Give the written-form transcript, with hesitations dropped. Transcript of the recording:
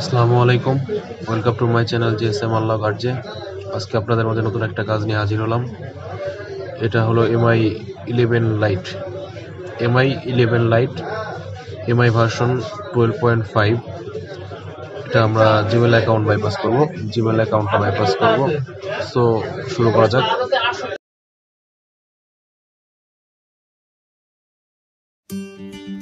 আসসালামু আলাইকুম, welcome to my channel GSM আল্লাহ গার্জে। আজকে আপনাদের মাঝে নতুন একটা কাজ নিয়ে হাজির হলাম। এটা হলো Mi 11 lite. Mi 11 lite Mi version 12.5। এটা আমরা জিমেল অ্যাকাউন্ট বাইপাস করব, জিমেল অ্যাকাউন্টটা বাইপাস করব। সো শুরু করা যাক।